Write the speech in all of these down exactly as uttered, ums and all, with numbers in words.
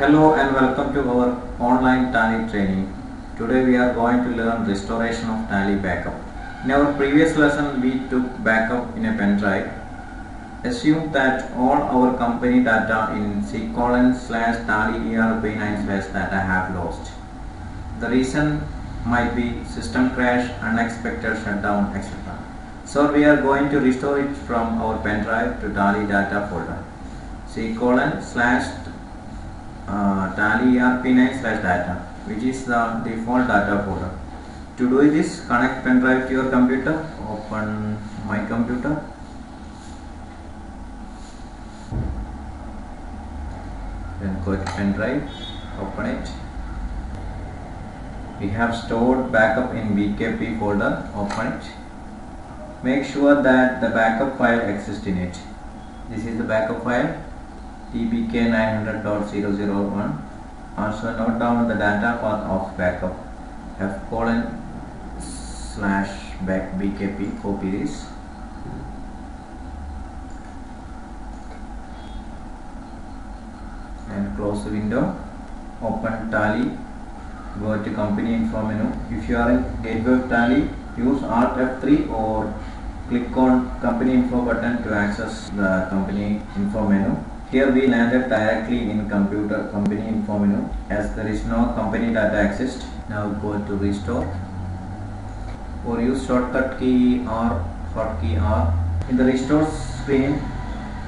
Hello and welcome to our online Tally training. Today we are going to learn restoration of Tally backup. In our previous lesson we took backup in a pen drive. Assume that all our company data in C colon slash Tally E R P nine slash data have lost. The reason might be system crash, unexpected shutdown, et cetera. So we are going to restore it from our pen drive to Tally data folder. C colon slash Tally E R P nine slash data, which is the default data folder. To do this, connect pen drive to your computer. Open my computer. Then go to pen drive. Open it. We have stored backup in B K P folder. Open it. Make sure that the backup file exists in it. This is the backup file. T B K nine hundred dot zero zero one. Also note down the data path of backup. F colon slash back B K P. Copy this. And close the window. Open Tally. Go to company info menu. If you are in gateway Tally, use Alt F three or click on company info button to access the company info menu. Here we landed directly in computer company info menu as there is no company data exist. Now go to restore or use shortcut key R, hotkey R. In the restore screen,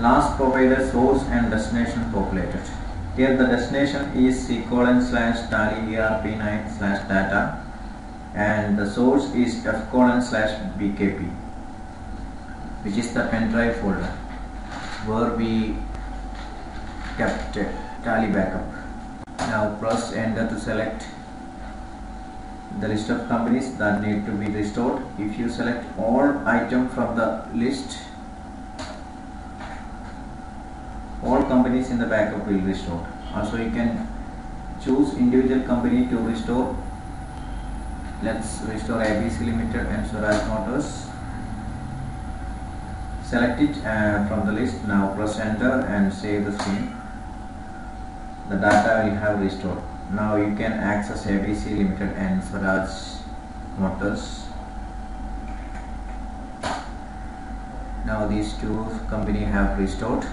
last provider source and destination populated. Here the destination is C colon slash Tally E R P nine slash data and the source is F colon slash B K P, which is the pen drive folder where we kept Tally backup. Now press enter to select the list of companies that need to be restored. If you select all items from the list, all companies in the backup will restore. Also you can choose individual company to restore. Let's restore A B C Limited and Suraj Motors. Select it uh, from the list. Now press enter and save the screen. The data will have restored. Now you can access A B C Limited and Suraj Motors. Now these two companies have restored.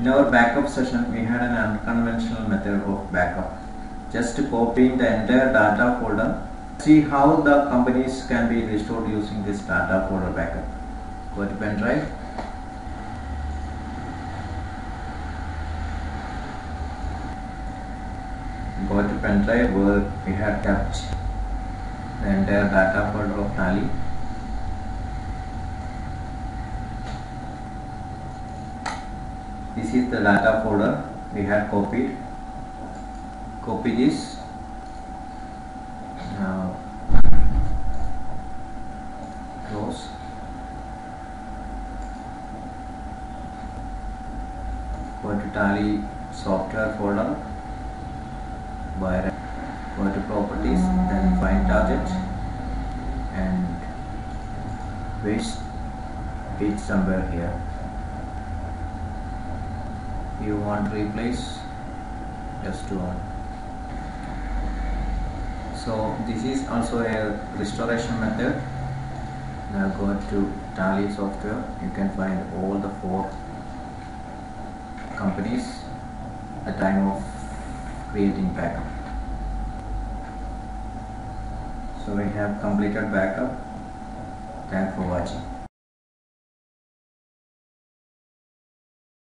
In our backup session we had an unconventional method of backup. Just copying the entire data folder. See how the companies can be restored using this data folder backup. Go to pen drive. Go to pen drive where we have kept the entire data folder of Tally. This is the data folder we had copied. Copy this. Now close. Go to Tally software folder, go to properties, then find target and paste it somewhere here. You want to replace just to on. So this is also a restoration method. Now go to Tally software. You can find all the four companies at time of creating backup. So we have completed backup. Thanks for watching.